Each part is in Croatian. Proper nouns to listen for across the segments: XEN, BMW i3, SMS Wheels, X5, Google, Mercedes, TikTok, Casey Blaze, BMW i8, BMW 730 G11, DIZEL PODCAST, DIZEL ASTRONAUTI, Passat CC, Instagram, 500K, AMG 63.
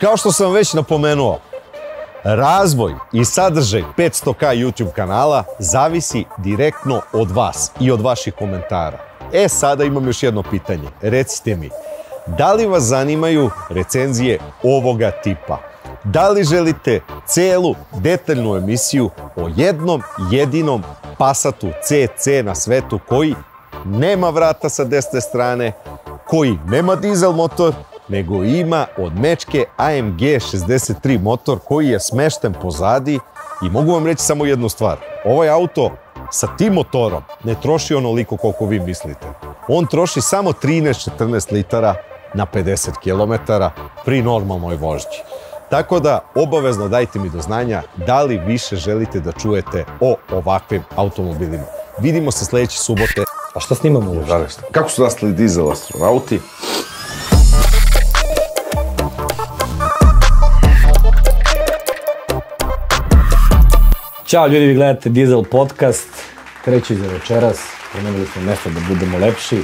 Kao što sam već napomenuo, razvoj i sadržaj 500K YouTube kanala zavisi direktno od vas i od vaših komentara. E, sada imam još jedno pitanje. Recite mi, da li vas zanimaju recenzije ovoga tipa? Da li želite celu detaljnu emisiju o jednom jedinom Passatu CC na svetu koji nema vrata sa desne strane, koji nema dizel motor, nego ima od mečke AMG 63 motor koji je smešten pozadi? I mogu vam reći samo jednu stvar. Ovaj auto sa tim motorom ne troši onoliko koliko vi mislite. On troši samo 13-14 litara na 50 km pri normalnoj vožnji. Tako da, obavezno dajte mi do znanja da li više želite da čujete o ovakvim automobilima. Vidimo se sledeće subote. A šta snimamo uopšte? Kako su nastali dizel astronauti? Ćao ljudi, vi gledate Dizel Podcast, treći za večeras, promenili smo nešto da budemo lepši.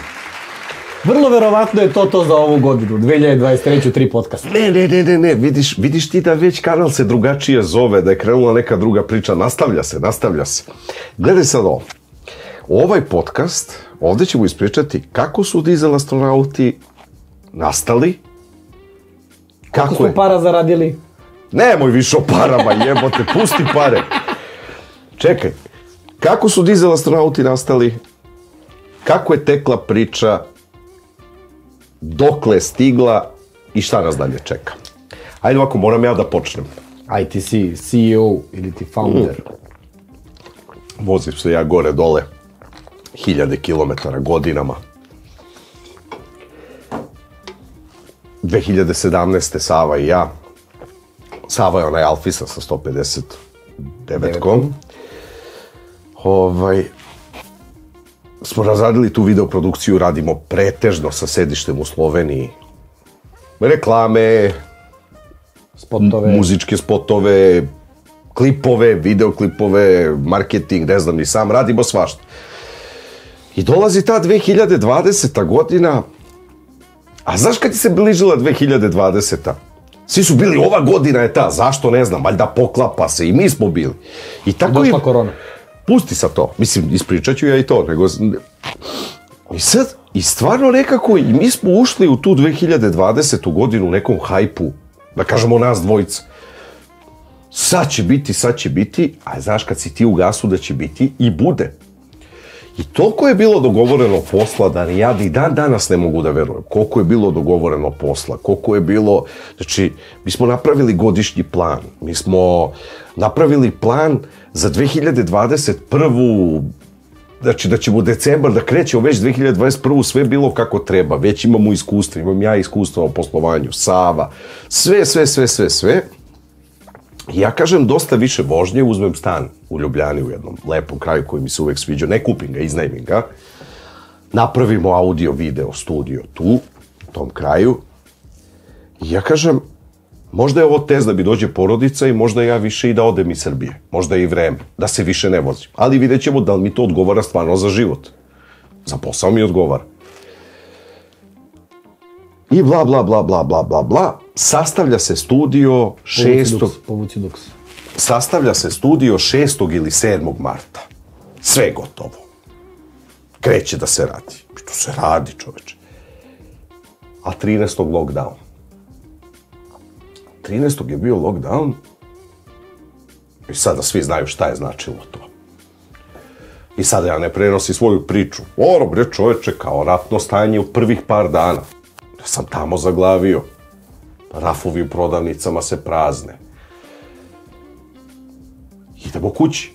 Vrlo verovatno je to za ovu godinu, 2023. Tri podcasta. Ne, vidiš ti da već kanal se drugačije zove, da je krenula neka druga priča, nastavlja se. Gledaj sad ovo, ovaj podcast, ovde ćemo ispričati kako su dizel astronauti nastali, kako su para zaradili. Nemoj više o parama, jebote, pusti pare. Čekaj, kako su dizel astronauti nastali, kako je tekla priča, dokle je stigla i šta nas dalje čeka? Ajde ovako, moram ja da počnem. Aj, ti si CEO ili ti founder. Vozim se ja gore dole, hiljade kilometara godinama. 2017. Sava i ja. Sava je onaj Alfisa sa 159-kom. Smo razradili tu videoprodukciju, radimo pretežno sa sedištem u Sloveniji. Reklame, muzičke spotove, klipove, videoklipove, marketing, ne znam ni sam, radimo svašta. I dolazi ta 2020. godina, a znaš kad ti se bližila 2020. Svi su bili, ova godina je ta, zašto ne znam, valjda poklapa se, i mi smo bili. I tako je... Došla korona. Pusti sad to, mislim, ispričat ću ja i to, nego... I sad, i stvarno nekako, i mi smo ušli u tu 2020. godinu u nekom hajpu, da kažemo nas dvojica. Sad će biti, a znaš kad si ti u gasu da će biti, i bude. I toliko je bilo dogovoreno posla da ni ja ni dan danas ne mogu da verujem. Koliko je bilo dogovoreno posla, koliko je bilo... Znači, mi smo napravili godišnji plan, mi smo napravili plan za 2021. Znači da ćemo decembar da krećemo već 2021. Sve bilo kako treba, već imamo iskustva, imam ja iskustva o poslovanju, Sava, sve. Ja kažem dosta više vožnje, uzmem stan u Ljubljani u jednom lepom kraju koji mi se uvek sviđa, ne kupim ga, iznajmim ga, napravimo audio, video, studio tu, u tom kraju, i ja kažem, možda je ovo test da mi dođe porodica i možda ja više i da odem iz Srbije, možda je i vreme, da se više ne vozim, ali vidjet ćemo da li mi to odgovara stvarno za život, za posao mi odgovara. I bla, sastavlja se studio 6. Sastavlja se studio 6. ili 7. marta. Sve gotovo. Kreće da se radi. To se radi, čoveče. A 13. lockdown. 13. je bio lockdown. I sada svi znaju šta je značilo to. I sada ja ne prenosim svoju priču. O, bre, čoveče, kao ratno stanje u prvih par dana. Sam tamo zaglavio. Rafovi u prodavnicama se prazne. Idemo kući.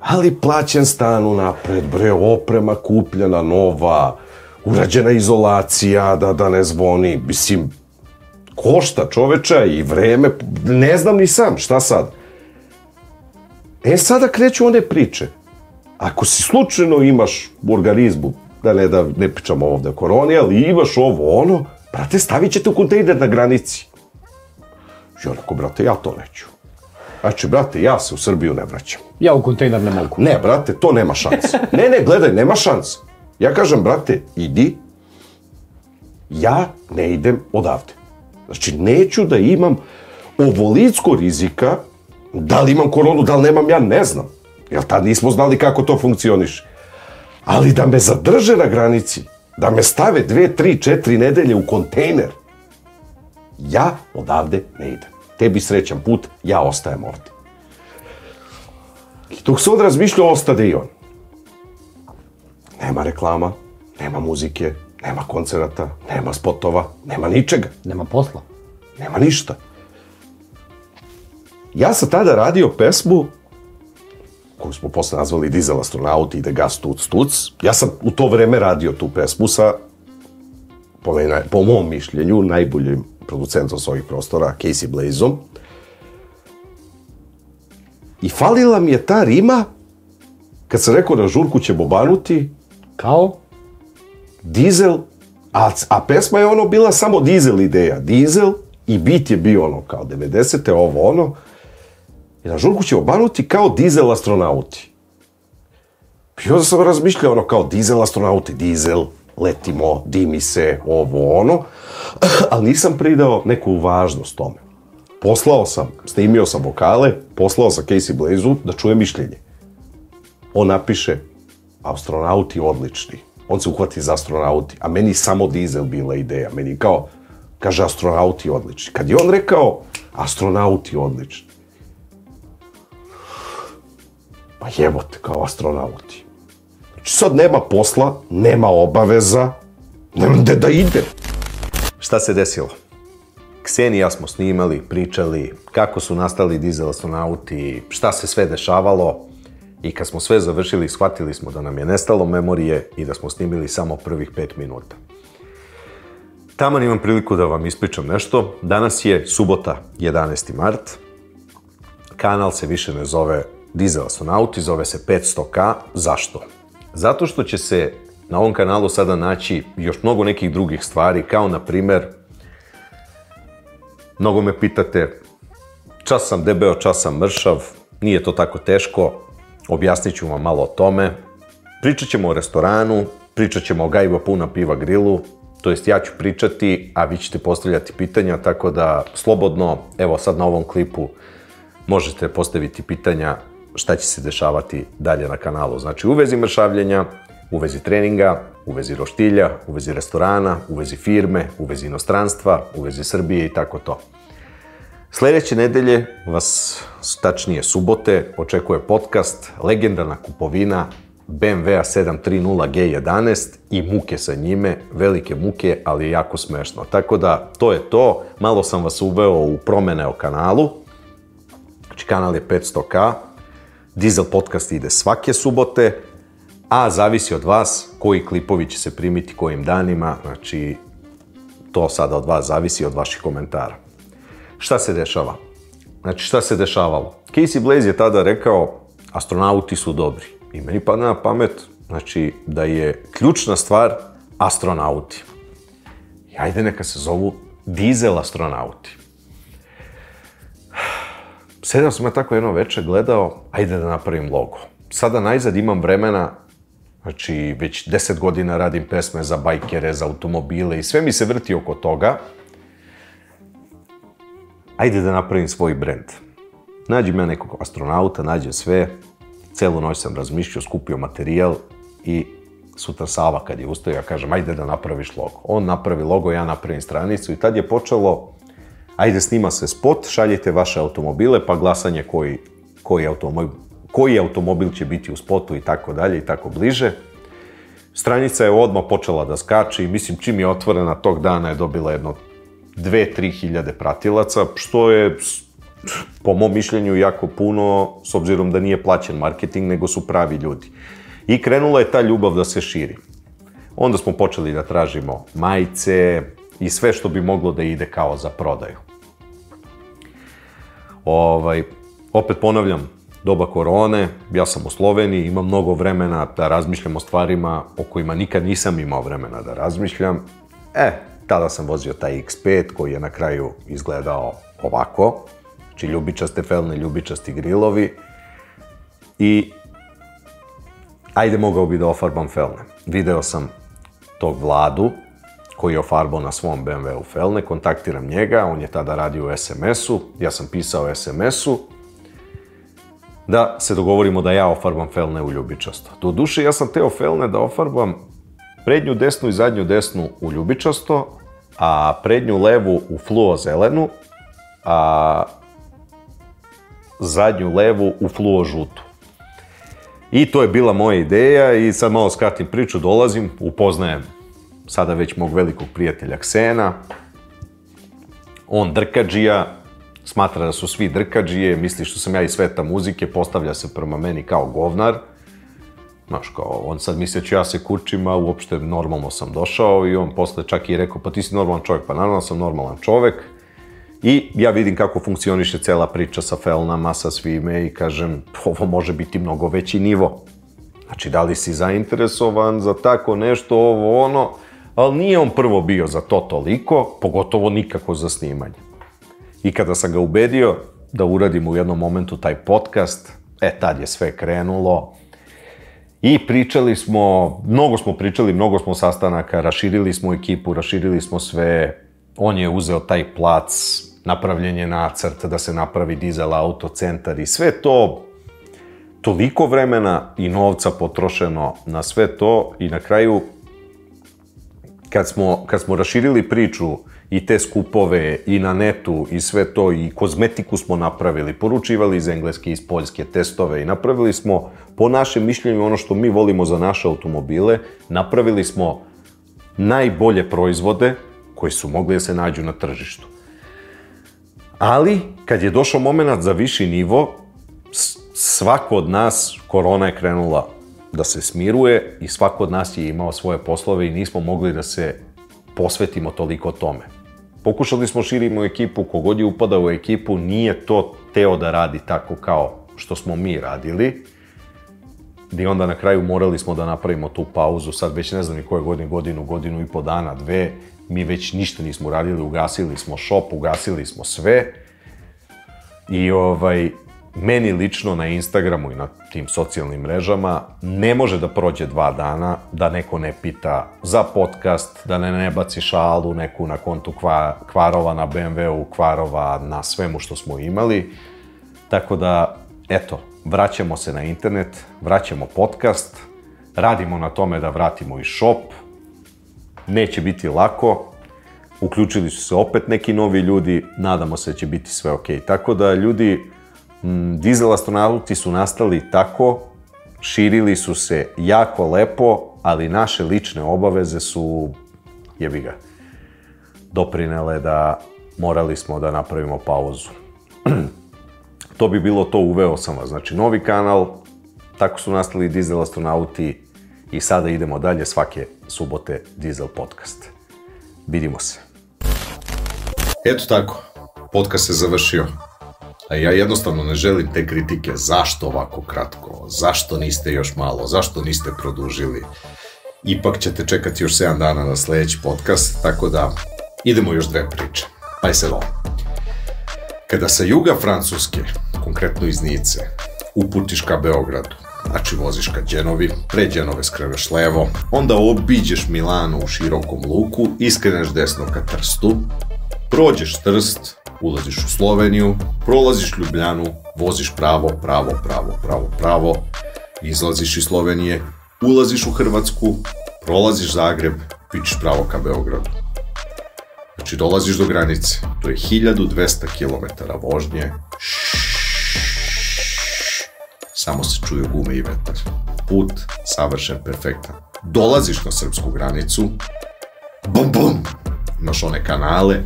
Ali plaćen stan unapred, bre, oprema kupljena, nova, urađena izolacija, da ne zvoni. Mislim, košta čoveča i vreme, ne znam ni sam, šta sad? E, sada kreću one priče. Ako si slučajno imaš u organizmu, da ne pričamo ovde o koroni, ali imaš ovo, ono, brate, stavit ćete u kontejner na granici. Ja rekao, brate, ja to neću. Znači, brate, ja se u Srbiju ne vraćam. Ja u kontejner ne mogu. Ne, brate, to nema šanse. Ne, gledaj, nema šanse. Ja kažem, brate, idi, ja ne idem odavde. Znači, neću da imam ovolicko rizika, da li imam koronu, da li nemam, ja ne znam. Jer tad nismo znali kako to funkcioniše. Ali da me zadrže na granici, da me stave 2, 3, 4 nedelje u kontejner, ja odavde ne idem. Tebi srećan put, ja ostajem ovde. I dok se on razmišljao, ostade i on. Nema reklama, nema muzike, nema koncerata, nema spotova, nema ničega. Nema posla. Nema ništa. Ja sam tada radio pesmu, koju smo posle nazvali DIZEL ASTRONAUTI, ide gas tuc tuc. Ja sam u to vreme radio tu pesmu sa, po mom mišljenju, najboljim producentom svojih prostora, Casey Blazeom. I falila mi je ta rima, kad sam rekao na žurku će bobanuti, kao dizel, a pesma je ono bila samo dizel ideja, dizel i bit je bio ono kao 90-te, ovo ono, i na žurku će bobanuti kao dizel astronauti. I onda sam razmišljao ono kao dizel astronauti, dizel, letimo, dimi se, ovo ono, ali nisam pridao neku važnost tome. Poslao sam, snimio sam vokale, poslao sam Casey Blaze-u da čuje mišljenje. On napiše, astronauti odlični. On se uhvati za astronauti, a meni samo dizel bila ideja. Meni kao, kaže astronauti odlični. Kad je on rekao, astronauti odlični. Pa jebote, kao astronauti. Znači sad nema posla, nema obaveza, nemam gde da idem. Šta se desilo? Kseni i ja smo snimali, pričali, kako su nastali DIZEL ASTRONAUTI, šta se sve dešavalo i kad smo sve završili, shvatili smo da nam je nestalo memorije i da smo snimili samo prvih 5 minuta. Taman imam priliku da vam ispričam nešto. Danas je subota, 11. mart. Kanal se više ne zove DIZEL ASTRONAUTI, zove se 500K. Zašto? Zato što će se na ovom kanalu sada naći još mnogo nekih drugih stvari, kao na primer... Mnogo me pitate, čas sam debeo, čas sam mršav, nije to tako teško, objasnit ću vam malo o tome. Pričat ćemo o restoranu, pričat ćemo o gajba puna piva grilu, to jest ja ću pričati, a vi ćete postavljati pitanja, tako da slobodno, evo sad na ovom klipu, možete postaviti pitanja šta će se dešavati dalje na kanalu. Znači u vezi mršavljenja, u vezi treninga, u vezi roštilja, u vezi restorana, u vezi firme, u vezi inostranstva, u vezi Srbije i tako to. Sljedeće nedelje vas, tačnije subote, očekuje podcast Legendarna kupovina BMW 730 G11 i muke sa njime, velike muke, ali je jako smešno. Tako da, to je to. Malo sam vas uveo u promene o kanalu. Znači, kanal je 500K. Dizel podcast ide svake subote. A zavisi od vas koji klipovi će se primiti kojim danima, znači to sada od vas zavisi od vaših komentara. Šta se dešava? Znači šta se dešavalo? Casey Blaze je tada rekao, astronauti su dobri. I meni pada na pamet, znači da je ključna stvar astronauti. I ajde neka se zovu dizel astronauti. Sedao sam ja tako jedno večer gledao, ajde da napravim logo. Sada najzad imam vremena. Znači, već 10 godina radim pesme za bajkere, za automobile i sve mi se vrti oko toga. Ajde da napravim svoj brend. Nađem ja nekog astronauta, nađem sve. Celu noć sam razmišljao, skupio materijal i sutra Sava kad je ustao, ja kažem, ajde da napraviš logo. On napravi logo, ja napravim stranicu i tad je počelo, ajde snima se spot, šaljite vaše automobile, pa glasanje koji automobil će biti u spotu i tako dalje i tako bliže. Stranica je odmah počela da skače i mislim čim je otvorena tog dana je dobila jedno 2-3 hiljade pratilaca, što je po mom mišljenju jako puno, s obzirom da nije plaćen marketing, nego su pravi ljudi. I krenula je ta ljubav da se širi. Onda smo počeli da tražimo majice i sve što bi moglo da ide kao za prodaju. Opet ponavljam, doba korone, ja sam u Sloveniji, imam mnogo vremena da razmišljam o stvarima o kojima nikad nisam imao vremena da razmišljam. Tada sam vozio taj X5 koji je na kraju izgledao ovako. Znači ljubičaste felne, ljubičasti grilovi. I ajde mogao bi da ofarbam felne. Video sam tog Vladu koji je ofarbao na svom BMW-u felne, kontaktiram njega, on je tada radio u SMS-u, ja sam pisao SMS-u, da se dogovorimo da ja ofarbam felne u ljubičasto. Doduše, ja sam teo felne da ofarbam prednju desnu i zadnju desnu u ljubičasto, a prednju levu u fluo-zelenu, a zadnju levu u fluo-žutu. I to je bila moja ideja i sad malo skratim priču, dolazim, upoznajem sada već mog velikog prijatelja Ksena, on drkadžija, smatra da su svi drkadžije, misli što sam ja iz sveta muzike, postavlja se prema meni kao govnar. Znaš, kao, on sad misle ću ja se kurčim, a uopšte normalno sam došao i on posle čak i rekao, pa ti si normalan čovjek, pa naravno sam normalan čovjek. I ja vidim kako funkcioniše cela priča sa felnama, sa svime i kažem, ovo može biti mnogo veći nivo. Znači, da li si zainteresovan za tako nešto, ovo, ono, ali nije on prvo bio za to toliko, pogotovo nikako za snimanje. I kada sam ga ubedio da uradim u jednom momentu taj podcast, tad je sve krenulo. I pričali smo, mnogo smo pričali, mnogo smo sastanaka, raširili smo ekipu, raširili smo sve. On je uzeo taj plac, napravljen je nacrt da se napravi dizel autocentar i sve to, toliko vremena i novca potrošeno na sve to i na kraju kad smo raširili priču i te skupove i na netu i sve to i kozmetiku smo napravili, poručivali iz Engleske, iz Poljske testove i napravili smo po našem mišljenju ono što mi volimo za naše automobile, napravili smo najbolje proizvode koji su mogli da se nađu na tržištu. Ali, kad je došao moment za viši nivo, svako od nas, korona je krenula da se smiruje i svako od nas je imao svoje poslove i nismo mogli da se posvetimo toliko tome. Pokušali smo širimo ekipu, kogod je upadao u ekipu, nije to teo da radi tako kao što smo mi radili. I onda na kraju morali smo da napravimo tu pauzu, sad već ne znam ni koje godine, godinu i po dana, dve, mi već ništa nismo radili, ugasili smo shop, ugasili smo sve. I meni lično na Instagramu i na tim socijalnim mrežama ne može da prođe 2 dana da neko ne pita za podcast, da ne baci šalu neku na kontu kvarova na BMW-u, kvarova na svemu što smo imali. Tako da, eto, vraćamo se na internet, vraćamo podcast, radimo na tome da vratimo i shop. Neće biti lako, uključili su se opet neki novi ljudi, nadamo se da će biti sve ok. Tako da ljudi, dizel astronauti su nastali tako, širili su se jako lepo, ali naše lične obaveze su, jebi ga, doprinele da morali smo da napravimo pauzu. To bi bilo to, uveo sam vas, znači novi kanal, tako su nastali dizel astronauti i sada idemo dalje svake subote Dizel Podcast. Vidimo se. Eto tako, podcast se završio. A ja jednostavno ne želim te kritike, zašto ovako kratko, zašto niste još malo, zašto niste produžili. Ipak ćete čekati još 7 dana na sledeći podcast, tako da idemo još 2 priče. Pa je se ovo. Kada sa juga Francuske, konkretno iz Nice, uputiš ka Beogradu, znači voziš ka Đenovi, pre Đenove skreneš levo, onda obiđeš Milano u širokom luku i skreneš desno ka Trstu, prođeš Trst, ulaziš u Sloveniju, prolaziš Ljubljanu, voziš pravo, izlaziš iz Slovenije, ulaziš u Hrvatsku, prolaziš Zagreb, pičeš pravo ka Beogradu. Znači dolaziš do granice, to je 1200 km vožnje, samo se čuju gume i vetar. Put savršen, perfektan. Dolaziš na srpsku granicu, bum bum, imaš one kanale,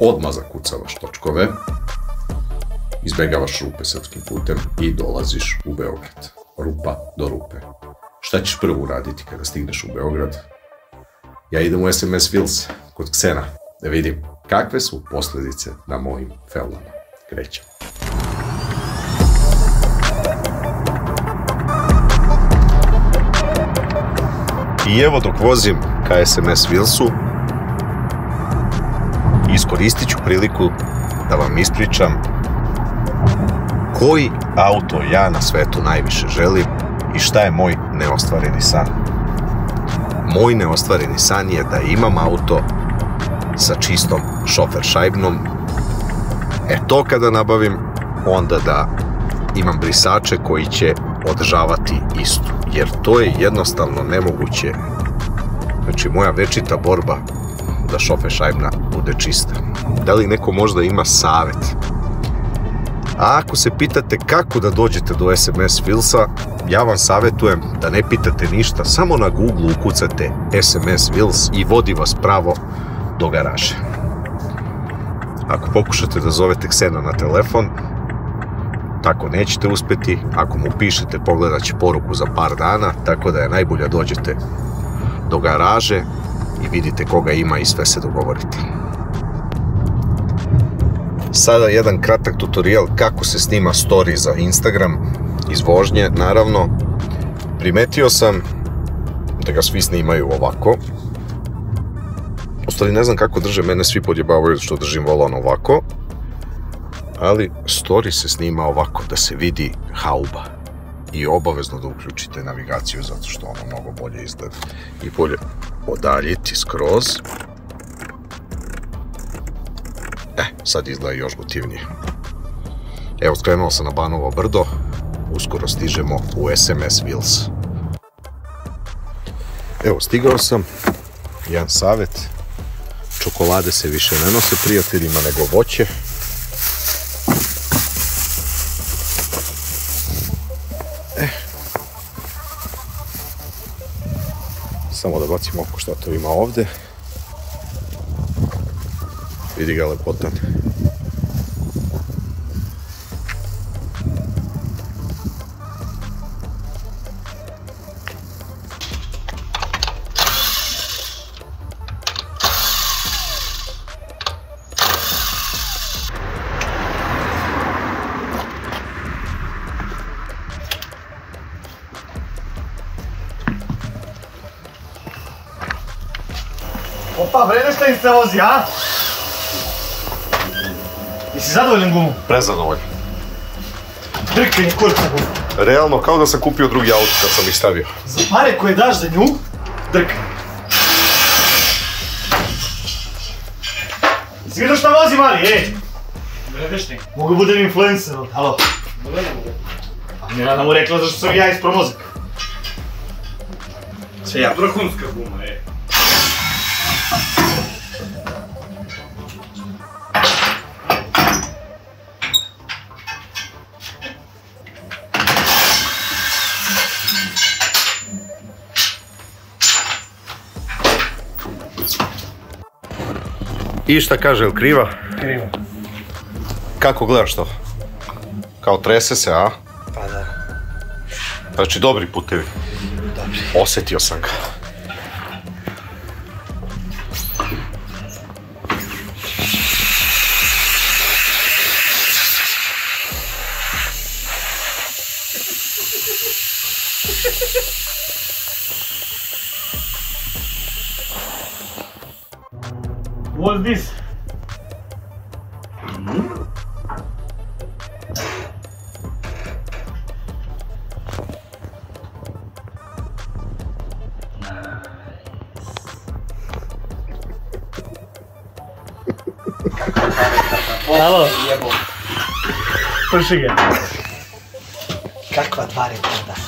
odmah zakucavaš točkove, izbegavaš rupe srpskim putem i dolaziš u Beograd. Rupa do rupe. Šta ćeš prvo uraditi kada stigneš u Beograd? Ja idem u SMS Wheels kod Ksena da vidim kakve su posledice na mojim felnama. Krećem. I evo dok vozim ka SMS Wheelsu, iskoristit ću priliku da vam ispričam koji auto ja na svetu najviše želim i šta je moj neostvareni san. Moj neostvareni san je da imam auto sa čistom šofer šajbnom. E to kada nabavim, onda da imam brisače koji će održavati istu, jer to je jednostavno nemoguće. Znači, moja večita borba da šofer šajbna bude čista. Da li neko možda ima savet? A ako se pitate kako da dođete do SMS Wheelsa, ja vam savjetujem da ne pitate ništa, samo na Google ukucate SMS Wheels i vodi vas pravo do garaže. Ako pokušate da zovete Ksena na telefon, tako nećete uspjeti. Ako mu pišete, pogledat će poruku za par dana, tako da je najbolje dođete do garaže i vidite koga ima i sve se dogovorite. Sada jedan kratak tutorial kako se snima story za Instagram iz vožnje. Naravno, primetio sam da ga svi snimaju ovako. U stvari ne znam kako drže, mene svi podjebavaju što držim volan ovako, ali story se snima ovako da se vidi hauba i obavezno da uključite navigaciju zato što ono mnogo bolje izgleda i bolje odaljiti skroz. Sad izgleda još gotivnije. Evo, skrenuo sam na Banovo brdo, uskoro stižemo u SMS Wheels. Evo, stigao sam, jedan savjet, čokolade se više ne nose prijateljima nego voće. Samo da bacimo oko šta to ima ovde. Vidi ga lepotan. Opa, vrede što im se vozi, a? Jesi zadovoljen gumom? Prezadovoljen. Drkaj mi kurca gumom. Realno, kao da sam kupio drugi auto kad sam ih stavio. Za pare koje daš za nju, drkaj. Jesi vidio šta vozi, mali, ej? Vredeš ti? Mogu budem influencer, halo. Dobre ne mogu. A Mirana mu rekla zašto sam ja iz promozika. Sve ja. Vrhunska guma, ej. I šta kaže, je li kriva? Kriva. Kako gledaš to? Kao trese se, a? Pa da. Znači, dobri putevi. Dobri. Osjetio sam ga. What's this? Halo? Prši ga. Kakva tvar je tada?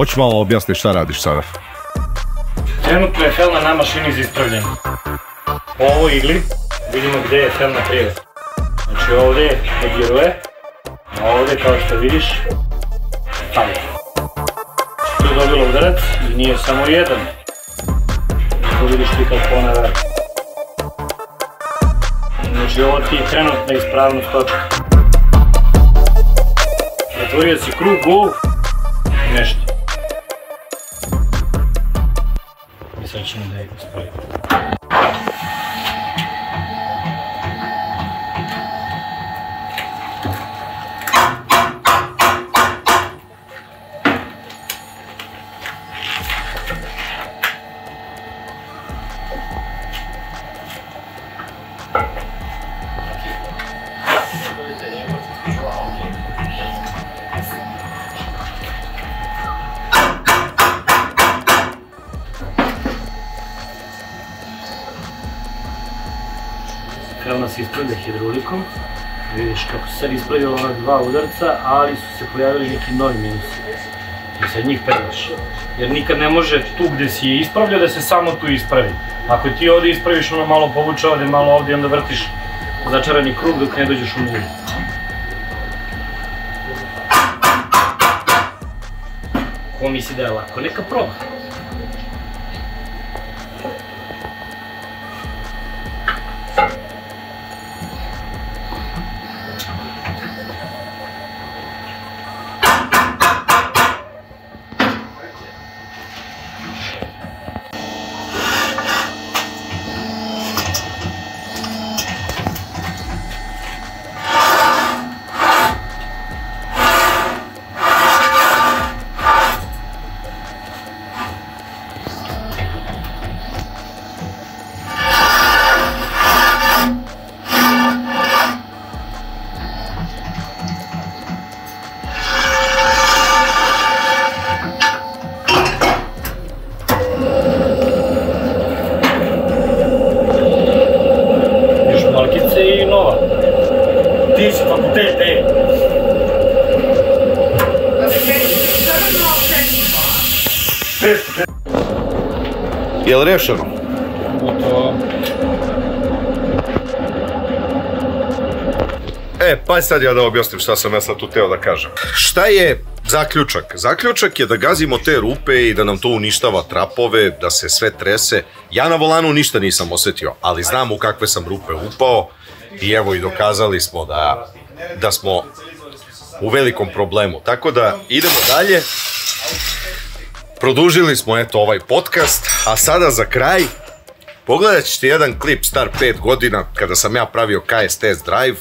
Hoću malo objasniti šta radiš sada. Trenutno je felna na mašini za ispravljanje. Po ovoj igli vidimo gdje je felna kriva. Znači ovdje negiruje, a ovdje kao što vidiš pada. To je dobilo udarac i nije samo jedan. To vidiš ti kako ona radi. Znači ovo ti je trenutna ispravnost točka. Zatvorio si krug u nešto. Sad ćemo da je uspojiti. Felna se ispravlja hidrolikom, vidiš kako su sad ispravljala ona dva udarca, ali su se pojavili neki novi minusi. I sad njih pedaš. Jer nikad ne može tu gde si je ispravlja da se samo tu ispravi. Ako ti ovdje ispraviš, ono malo povuče ovdje, malo ovdje, onda vrtiš začarani krug dok ne dođeš u nulu. Ko misli da je lako, neka proba. Jel' rešeno? Gotovo. E, pa sad ja da objasnim šta sam ja sad tu teo da kažem. Šta je zaključak? Zaključak je da gazimo te rupe i da nam to uništava trapove, da se sve trese. Ja na volanu ništa nisam osjetio, ali znam u kakve sam rupe upao i evo i dokazali smo da smo u velikom problemu. Tako da idemo dalje. Produžili smo eto ovaj podcast, a sada za kraj pogledat ćete jedan klip star 5 godina kada sam ja pravio KS Test Drive.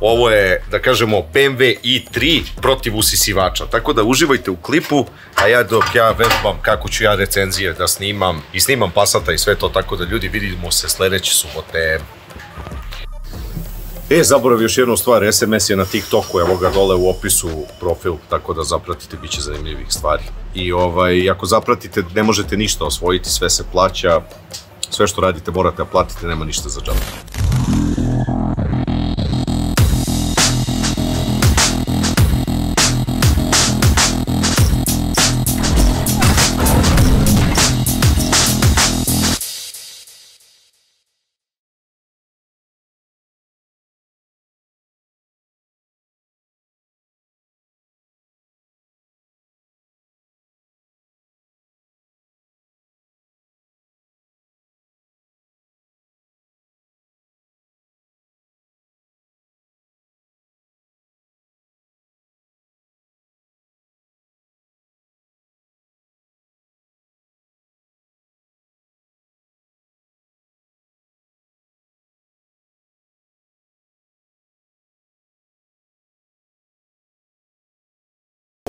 Ovo je, da kažemo, BMW i3 protiv usisivača, tako da uživajte u klipu, a ja dok ja vežbam kako ću ja recenzije da snimam i snimam Passata i sve to, tako da ljudi vidimo se sljedeće subote. E, zaborav još jednu stvar, SMS je na TikToku, evo ga dole u opisu profil, tako da zapratite, bit će zanimljivih stvari. I ako zapratite, ne možete ništa osvojiti, sve se plaća, sve što radite morate da platite, nema ništa za džabe.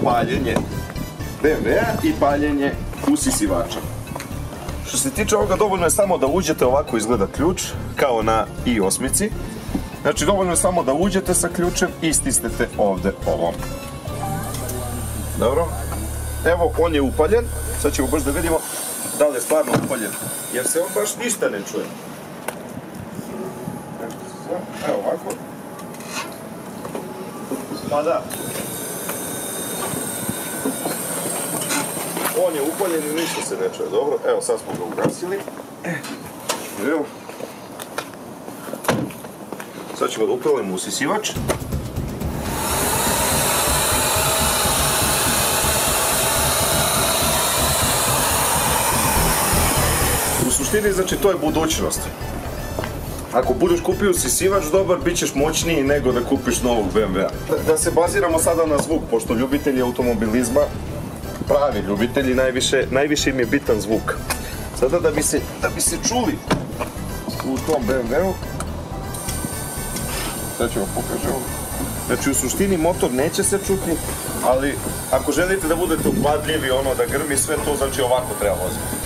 Paljenje BMW-a i paljenje usisivača. Što se tiče ovoga, dovoljno je samo da uđete, ovako izgleda ključ, kao na i8-ici. Znači, dovoljno je samo da uđete sa ključem i stisnete ovdje ovo. Dobro. Evo, on je upaljen. Sad ćemo baš da vidimo da li je stvarno upaljen. Jer se on baš ništa ne čuje. Evo ovako. Pa da. on je upaljen i ništa se ne čuje dobro. Evo, sad smo ga ugasili. Evo. Sad ćemo da upravimo usisivač. U suštini, znači, to je budućnost. Ako budeš kupio usisivač dobar, bit ćeš moćniji nego da kupiš novog BMW-a. Da se baziramo sada na zvuk, pošto ljubitelji automobilizma, pravi ljubitelji, najviše im je bitan zvuk. Sada da bi se čuli u tom BMW-u, sad ćemo pokažemo. Znači, u suštini motor neće se čuti, ali ako želite da budete ukladljivi, ono, da grmi sve to, znači ovako treba voziti.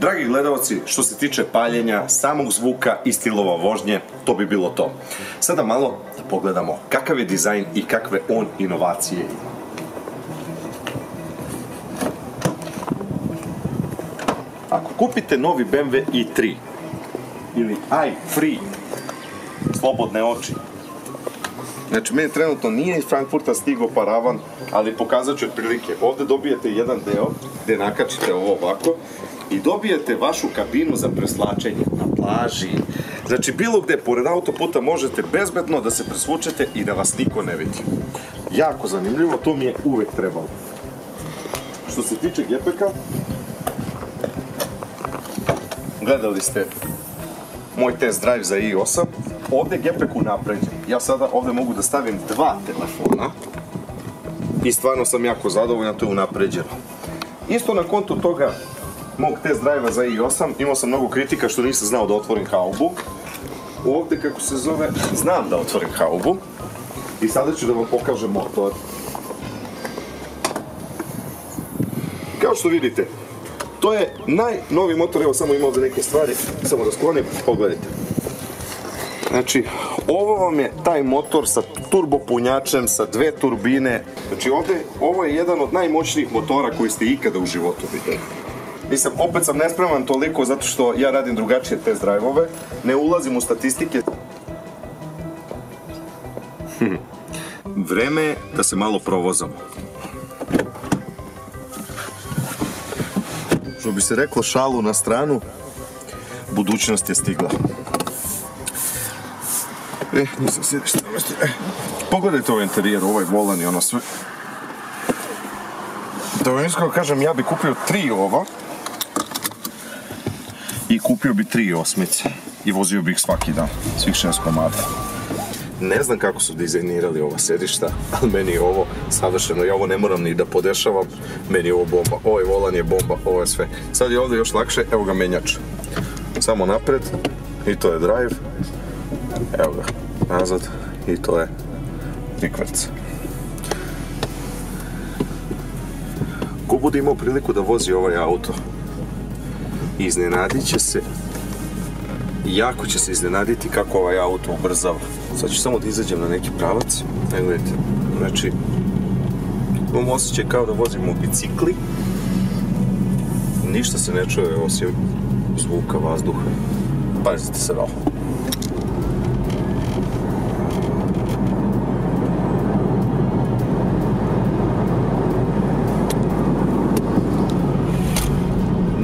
Dragi gledalci, što se tiče paljenja, samog zvuka i stilova vožnje, to bi bilo to. Sada malo da pogledamo kakav je dizajn i kakve on inovacije ima. Ako kupite novi BMW i3 ili i3, slobodne oči. Znači, meni trenutno nije iz Frankfurta stigao paravan, ali pokazat ću otprilike. Ovde dobijete jedan deo gde nakačite ovo ovako i dobijete vašu kabinu za preslačenje na plaži. Znači, bilo gde pored autoputa možete bezbedno da se presvučete i da vas niko ne vidi. Jako zanimljivo, to mi je uvek trebalo. Što se tiče gepeka, gledali ste moj test drive za i8. Ovde je gepek unapređen. Ja sada ovde mogu da stavim dva telefona i stvarno sam jako zadovoljan, to je unapređeno. Isto na kontu toga mog test drive-a za i8, imao sam mnogo kritika što nisam znao da otvorim haubu. Ovde, kako se zove, znam da otvorim haubu. I sada ću da vam pokažem motor. Kao što vidite, to je najnovi motor, evo samo imao za neke stvari, samo da sklonim, pogledajte. Znači, ovo vam je taj motor sa turbopunjačem, sa dve turbine. Znači, ovde, ovo je jedan od najmoćnijih motora koji ste ikada u životu videli. Mislim, opet sam nespreman toliko zato što ja radim drugačije test drive-ove, ne ulazim u statistike. Vreme je da se malo provozamo. Što bi se reklo, šalu na stranu, budućnost je stigla. Nisam sjediš na mestu. Pogledajte ovaj interijer, ovaj volan i ono sve. Da vam iskreno kažem, ja bi kupio tri ova. I kupio bi tri osmice. I vozio bi ih svaki dan, svih 6 komada. Ne znam kako su dizajnirali ova sedišta, ali meni je ovo savršeno. Ja ovo ne moram ni da podešavam, meni je ovo bomba. Ovaj volan je bomba, ovo je sve. Sad je ovde još lakše, evo ga menjač. Samo napred, i to je drive. Evo ga, nazad, i to je rikverc. Ko bude imao priliku da vozi ovaj auto, iznenadit će se, jako će se iznenaditi kako ovaj auto ubrzava. Sad ću samo da izađem na neki pravac, ne gledajte, znači, imam osjećaj kao da vozimo bicikli, ništa se ne čuje osim zvuka vazduha, pazite se na ovo.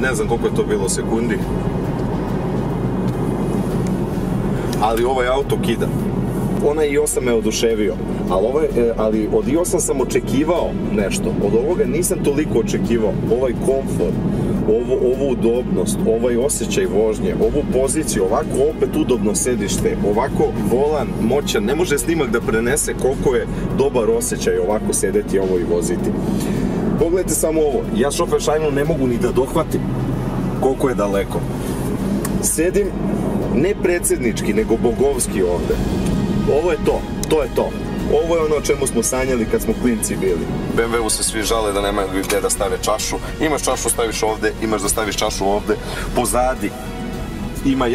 Ne znam koliko je to bilo sekundi, ali ovaj auto kida. Onaj i8 me oduševio, ali od i8 sam očekivao nešto, od ovoga nisam toliko očekivao. Ovaj komfort, ovu udobnost, ovaj osjećaj vožnje, ovu poziciju, ovako opet udobno sedište, ovako volan moćan, ne može snimak da prenese koliko je dobar osjećaj ovako sedeti ovo i voziti. Pogledajte samo ovo, ja Schoppensteinu ne mogu ni da dohvatim koliko je daleko. Sedim ne predsjednički, nego bogovski ovde. Ovo je to, to je to. Ovo je ono o čemu smo sanjali kad smo klinci bili. BMW-u se svi žale da nemaju gdje da stave čašu. Imaš čašu, staviš ovde, imaš da staviš čašu ovde. Pozadi ima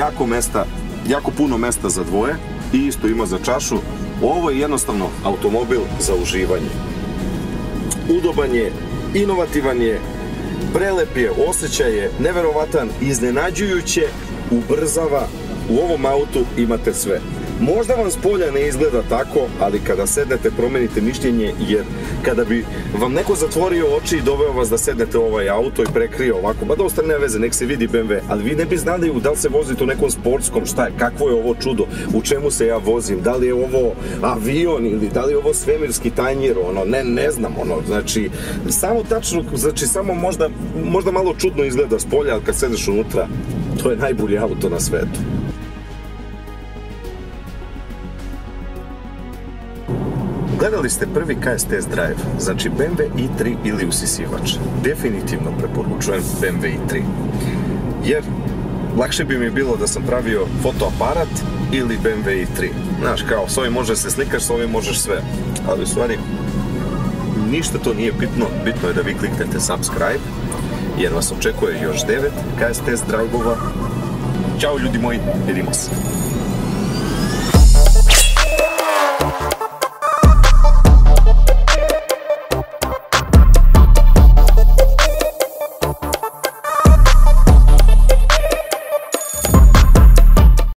jako puno mesta za dvoje i isto ima za čašu. Ovo je jednostavno automobil za uživanje. Udoban je, inovativan je, prelep je, osjećaj je neverovatan, iznenađujuće, ubrzava. U ovom autu imate sve. Možda vam spolja ne izgleda tako, ali kada sednete promenite mišljenje, jer kada bi vam neko zatvorio oči i doveo vas da sednete u ovaj auto i prekrio ovako, ba dosta ne veze, nek se vidi BMW, ali vi ne bi znali da li se vozite u nekom sportskom, šta je, kakvo je ovo čudo, u čemu se ja vozim, da li je ovo avion ili da li je ovo svemirski tanjir, ono, ne znam, ono, znači, samo tačno, znači, samo možda malo čudno izgleda spolja, ali kad sedeš unutra, to je najbolji auto na svetu. Gledali ste prvi KS test drive, znači BMW i3 ili usisivač. Definitivno preporučujem BMW i3. Jer lakše bi mi bilo da sam pravio fotoaparat ili BMW i3. Znaš, kao, s ovim možeš se slikaš, s ovim možeš sve. Ali u stvari, ništa to nije bitno. Bitno je da vi kliknete subscribe, jer vas očekuje još 9 KS test drive-ova. Ćao ljudi moji, vidimo se.